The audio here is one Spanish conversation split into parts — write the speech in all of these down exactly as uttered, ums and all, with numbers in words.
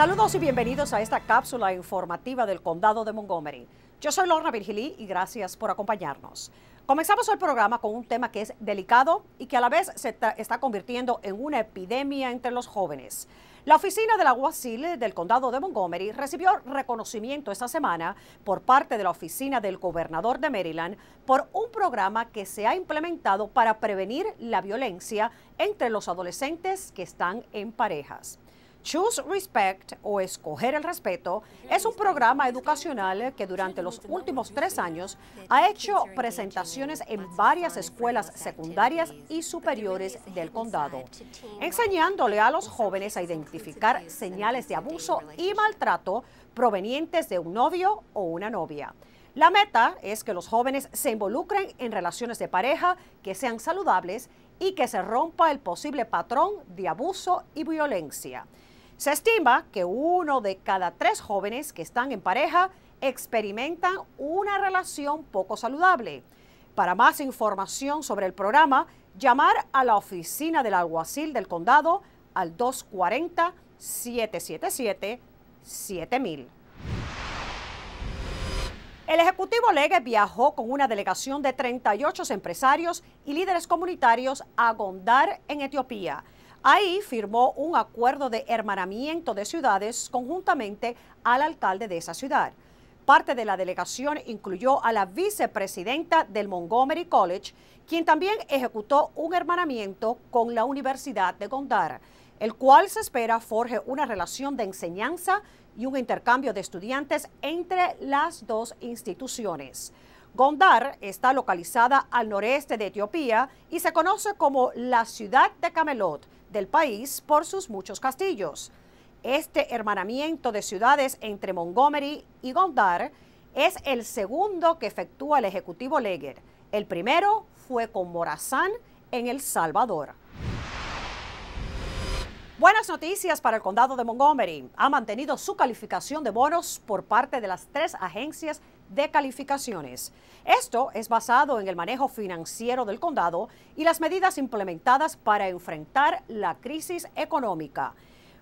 Saludos y bienvenidos a esta cápsula informativa del Condado de Montgomery. Yo soy Lorna Virgili y gracias por acompañarnos. Comenzamos el programa con un tema que es delicado y que a la vez se está convirtiendo en una epidemia entre los jóvenes. La oficina del alguacil del condado de Montgomery recibió reconocimiento esta semana por parte de la oficina del gobernador de Maryland por un programa que se ha implementado para prevenir la violencia entre los adolescentes que están en parejas. Choose Respect o Escoger el Respeto es un programa educacional que durante los últimos tres años ha hecho presentaciones en varias escuelas secundarias y superiores del condado, enseñándole a los jóvenes a identificar señales de abuso y maltrato provenientes de un novio o una novia. La meta es que los jóvenes se involucren en relaciones de pareja que sean saludables y que se rompa el posible patrón de abuso y violencia. Se estima que uno de cada tres jóvenes que están en pareja experimentan una relación poco saludable. Para más información sobre el programa, llamar a la oficina del alguacil del condado al dos cuatro cero, siete siete siete, siete mil. El ejecutivo Leggett viajó con una delegación de treinta y ocho empresarios y líderes comunitarios a Gondar, en Etiopía. Ahí firmó un acuerdo de hermanamiento de ciudades conjuntamente al alcalde de esa ciudad. Parte de la delegación incluyó a la vicepresidenta del Montgomery College, quien también ejecutó un hermanamiento con la Universidad de Gondar, el cual se espera forje una relación de enseñanza y un intercambio de estudiantes entre las dos instituciones. Gondar está localizada al noreste de Etiopía y se conoce como la ciudad de Camelot del país por sus muchos castillos. Este hermanamiento de ciudades entre Montgomery y Gondar es el segundo que efectúa el ejecutivo Leggett. El primero fue con Morazán en El Salvador. Buenas noticias para el condado de Montgomery. Ha mantenido su calificación de bonos por parte de las tres agencias de calificaciones. Esto es basado en el manejo financiero del condado y las medidas implementadas para enfrentar la crisis económica.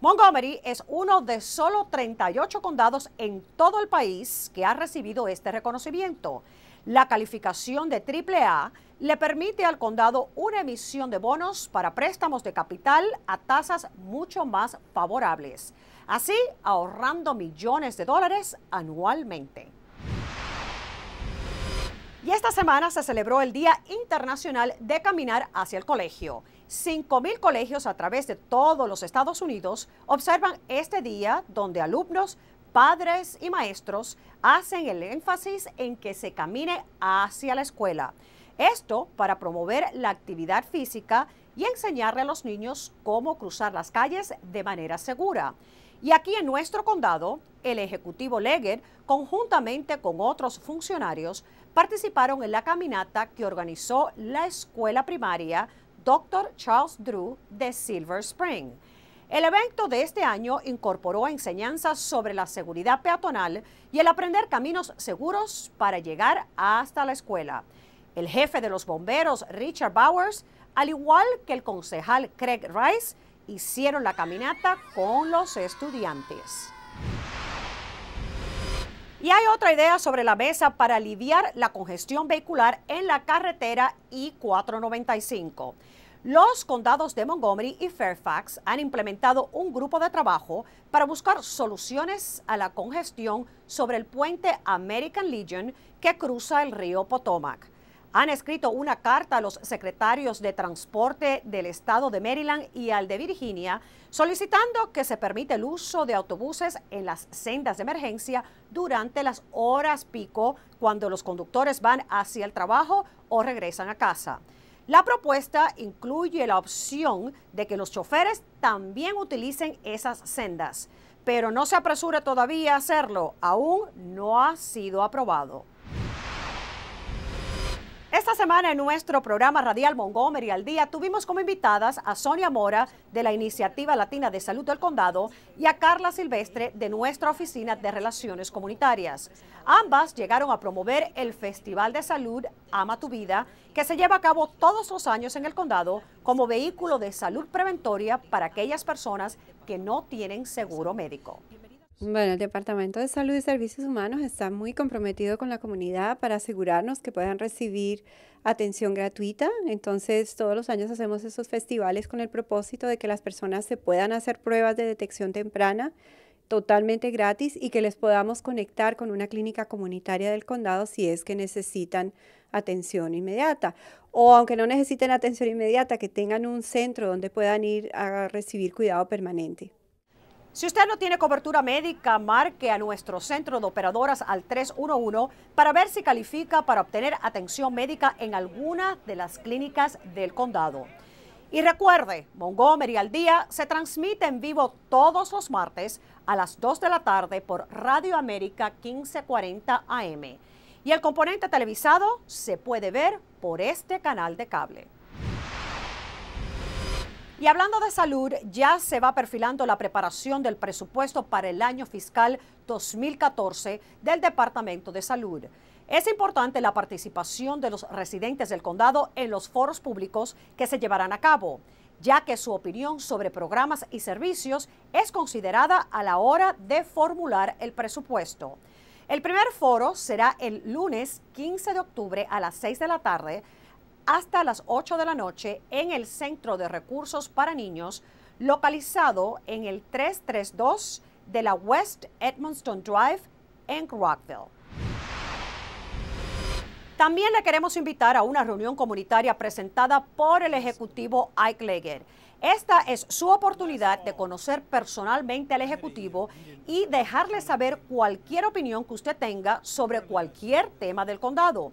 Montgomery es uno de solo treinta y ocho condados en todo el país que ha recibido este reconocimiento. La calificación de triple A le permite al condado una emisión de bonos para préstamos de capital a tasas mucho más favorables, así ahorrando millones de dólares anualmente. Y esta semana se celebró el Día Internacional de Caminar hacia el Colegio. cinco mil colegios a través de todos los Estados Unidos observan este día donde alumnos, padres y maestros hacen el énfasis en que se camine hacia la escuela. Esto para promover la actividad física y enseñarle a los niños cómo cruzar las calles de manera segura. Y aquí en nuestro condado, el ejecutivo Leggett, conjuntamente con otros funcionarios, participaron en la caminata que organizó la escuela primaria doctor Charles Drew de Silver Spring. El evento de este año incorporó enseñanzas sobre la seguridad peatonal y el aprender caminos seguros para llegar hasta la escuela. El jefe de los bomberos, Richard Bowers, al igual que el concejal Craig Rice, hicieron la caminata con los estudiantes. Y hay otra idea sobre la mesa para aliviar la congestión vehicular en la carretera I cuatrocientos noventa y cinco. Los condados de Montgomery y Fairfax han implementado un grupo de trabajo para buscar soluciones a la congestión sobre el puente American Legion que cruza el río Potomac. Han escrito una carta a los secretarios de Transporte del estado de Maryland y al de Virginia, solicitando que se permita el uso de autobuses en las sendas de emergencia durante las horas pico, cuando los conductores van hacia el trabajo o regresan a casa. La propuesta incluye la opción de que los choferes también utilicen esas sendas, pero no se apresure todavía a hacerlo, aún no ha sido aprobado. Esta semana en nuestro programa radial Montgomery al Día tuvimos como invitadas a Sonia Mora de la Iniciativa Latina de Salud del Condado y a Carla Silvestre de nuestra Oficina de Relaciones Comunitarias. Ambas llegaron a promover el Festival de Salud Ama Tu Vida, que se lleva a cabo todos los años en el condado como vehículo de salud preventoria para aquellas personas que no tienen seguro médico. Bueno, el Departamento de Salud y Servicios Humanos está muy comprometido con la comunidad para asegurarnos que puedan recibir atención gratuita. Entonces, todos los años hacemos esos festivales con el propósito de que las personas se puedan hacer pruebas de detección temprana totalmente gratis y que les podamos conectar con una clínica comunitaria del condado si es que necesitan atención inmediata. O aunque no necesiten atención inmediata, que tengan un centro donde puedan ir a recibir cuidado permanente. Si usted no tiene cobertura médica, marque a nuestro centro de operadoras al tres uno uno para ver si califica para obtener atención médica en alguna de las clínicas del condado. Y recuerde, Montgomery al Día se transmite en vivo todos los martes a las dos de la tarde por Radio América quince cuarenta A M. Y el componente televisado se puede ver por este canal de cable. Y hablando de salud, ya se va perfilando la preparación del presupuesto para el año fiscal dos mil catorce del Departamento de Salud. Es importante la participación de los residentes del condado en los foros públicos que se llevarán a cabo, ya que su opinión sobre programas y servicios es considerada a la hora de formular el presupuesto. El primer foro será el lunes quince de octubre a las seis de la tarde, hasta las ocho de la noche en el Centro de Recursos para Niños, localizado en el tres tres dos de la West Edmonton Drive en Rockville. También le queremos invitar a una reunión comunitaria presentada por el ejecutivo Ike Leggett. Esta es su oportunidad de conocer personalmente al ejecutivo y dejarle saber cualquier opinión que usted tenga sobre cualquier tema del condado.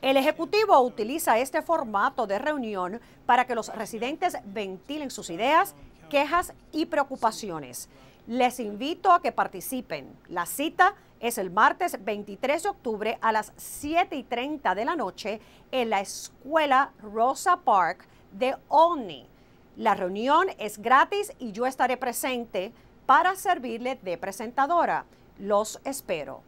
El ejecutivo utiliza este formato de reunión para que los residentes ventilen sus ideas, quejas y preocupaciones. Les invito a que participen. La cita es el martes veintitrés de octubre a las siete y treinta de la noche en la escuela Rosa Park de Olney. La reunión es gratis y yo estaré presente para servirle de presentadora. Los espero.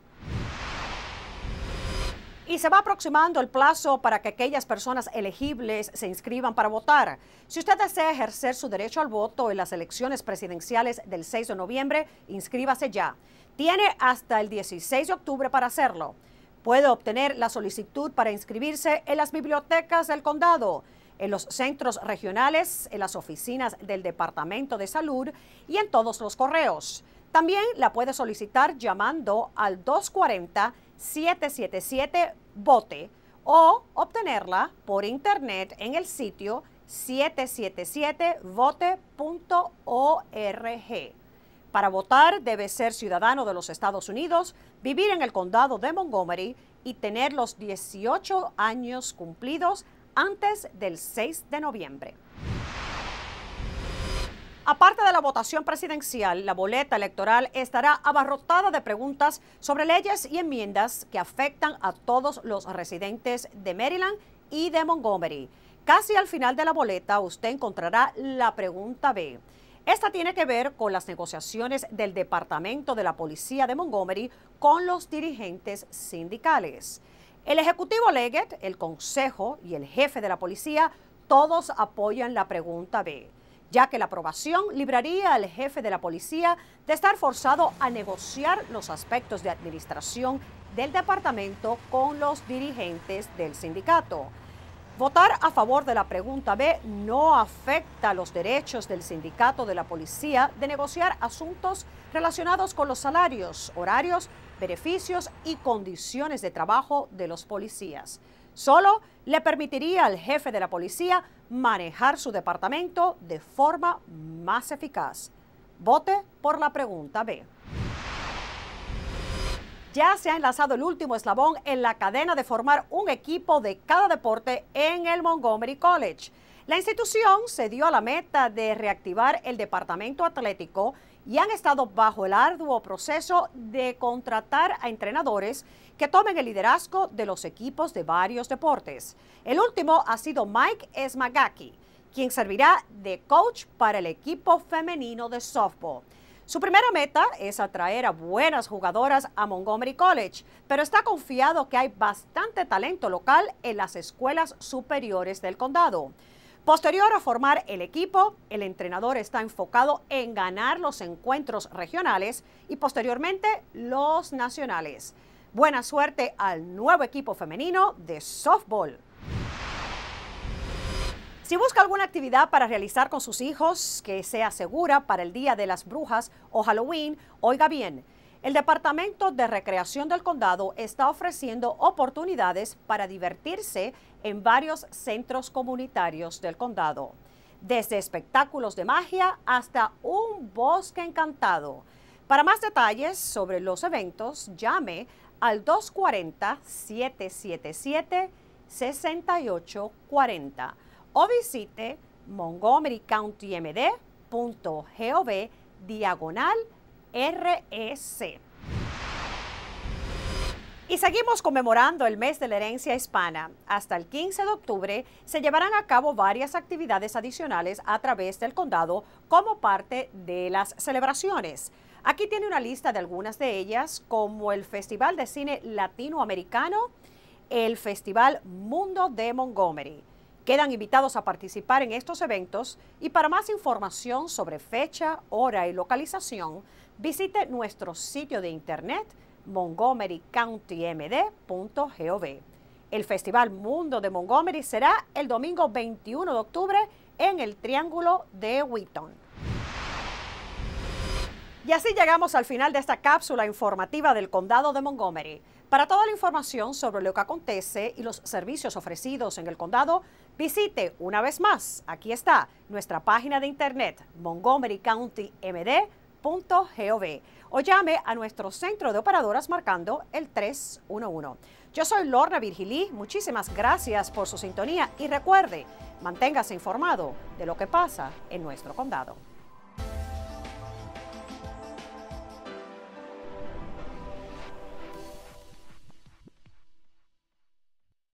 Y se va aproximando el plazo para que aquellas personas elegibles se inscriban para votar. Si usted desea ejercer su derecho al voto en las elecciones presidenciales del seis de noviembre, inscríbase ya. Tiene hasta el dieciséis de octubre para hacerlo. Puede obtener la solicitud para inscribirse en las bibliotecas del condado, en los centros regionales, en las oficinas del Departamento de Salud y en todos los correos. También la puede solicitar llamando al dos cuatro cero, siete siete siete, VOTE o obtenerla por internet en el sitio siete siete siete vote punto org. Para votar debe ser ciudadano de los Estados Unidos, vivir en el condado de Montgomery y tener los dieciocho años cumplidos antes del seis de noviembre. Aparte de la votación presidencial, la boleta electoral estará abarrotada de preguntas sobre leyes y enmiendas que afectan a todos los residentes de Maryland y de Montgomery. Casi al final de la boleta usted encontrará la pregunta B. Esta tiene que ver con las negociaciones del Departamento de la Policía de Montgomery con los dirigentes sindicales. El ejecutivo Leggett, el consejo y el jefe de la policía, todos apoyan la pregunta B, ya que la aprobación libraría al jefe de la policía de estar forzado a negociar los aspectos de administración del departamento con los dirigentes del sindicato. Votar a favor de la pregunta B no afecta los derechos del sindicato de la policía de negociar asuntos relacionados con los salarios, horarios, beneficios y condiciones de trabajo de los policías. Solo le permitiría al jefe de la policía manejar su departamento de forma más eficaz. Vote por la pregunta B. Ya se ha enlazado el último eslabón en la cadena de formar un equipo de cada deporte en el Montgomery College. La institución se dio a la meta de reactivar el departamento atlético y han estado bajo el arduo proceso de contratar a entrenadores que tomen el liderazgo de los equipos de varios deportes. El último ha sido Mike Esmagaki, quien servirá de coach para el equipo femenino de softball. Su primera meta es atraer a buenas jugadoras a Montgomery College, pero está confiado que hay bastante talento local en las escuelas superiores del condado. Posterior a formar el equipo, el entrenador está enfocado en ganar los encuentros regionales y posteriormente los nacionales. Buena suerte al nuevo equipo femenino de softball. Si busca alguna actividad para realizar con sus hijos que sea segura para el Día de las Brujas o Halloween, oiga bien, el Departamento de Recreación del Condado está ofreciendo oportunidades para divertirse en varios centros comunitarios del condado, desde espectáculos de magia hasta un bosque encantado. Para más detalles sobre los eventos, llame al dos cuatro cero, siete siete siete, seis ocho cuatro cero. O visite montgomery county m d punto gov diagonal R E C. Y seguimos conmemorando el mes de la herencia hispana. Hasta el quince de octubre se llevarán a cabo varias actividades adicionales a través del condado como parte de las celebraciones. Aquí tiene una lista de algunas de ellas, como el Festival de Cine Latinoamericano, el Festival Mundo de Montgomery. Quedan invitados a participar en estos eventos y para más información sobre fecha, hora y localización, visite nuestro sitio de internet montgomery county m d punto gov. El Festival Mundo de Montgomery será el domingo veintiuno de octubre en el Triángulo de Wheaton. Y así llegamos al final de esta cápsula informativa del Condado de Montgomery. Para toda la información sobre lo que acontece y los servicios ofrecidos en el condado, visite una vez más, aquí está, nuestra página de internet montgomery county m d punto gov o llame a nuestro centro de operadoras marcando el tres uno uno. Yo soy Lorna Virgili, muchísimas gracias por su sintonía y recuerde, manténgase informado de lo que pasa en nuestro condado.